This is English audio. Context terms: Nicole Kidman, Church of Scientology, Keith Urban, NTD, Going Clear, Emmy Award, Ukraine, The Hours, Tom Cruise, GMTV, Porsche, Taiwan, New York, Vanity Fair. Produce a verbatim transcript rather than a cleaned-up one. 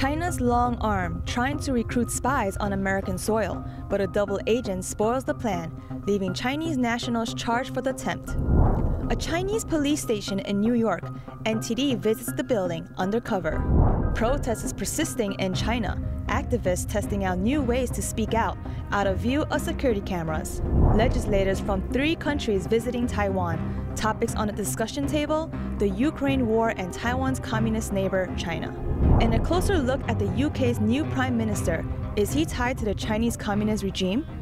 China's long arm trying to recruit spies on American soil, but a double agent spoils the plan, leaving Chinese nationals charged for the attempt. A Chinese police station in New York, N T D visits the building undercover. Protests is persisting in China, activists testing out new ways to speak out, out of view of security cameras. Legislators from three countries visiting Taiwan, topics on the discussion table, the Ukraine war and Taiwan's communist neighbor, China. And a closer look at the U K's new prime minister. Is he tied to the Chinese communist regime?